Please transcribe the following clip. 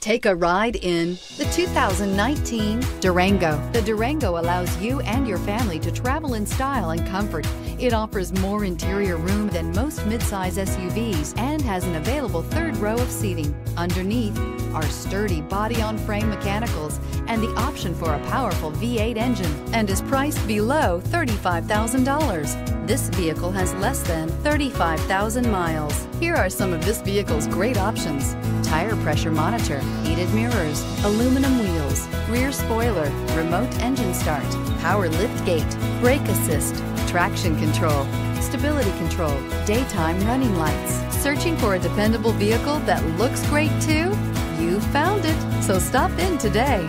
Take a ride in the 2019 Durango. The Durango allows you and your family to travel in style and comfort. It offers more interior room than most midsize SUVs and has an available third row of seating. Underneath are sturdy body-on-frame mechanicals and the option for a powerful V8 engine, and is priced below $35,000. This vehicle has less than 35,000 miles. Here are some of this vehicle's great options: tire pressure monitor, heated mirrors, aluminum wheels, rear spoiler, remote engine start, power liftgate, brake assist, traction control, stability control, daytime running lights. Searching for a dependable vehicle that looks great too? You found it, so stop in today.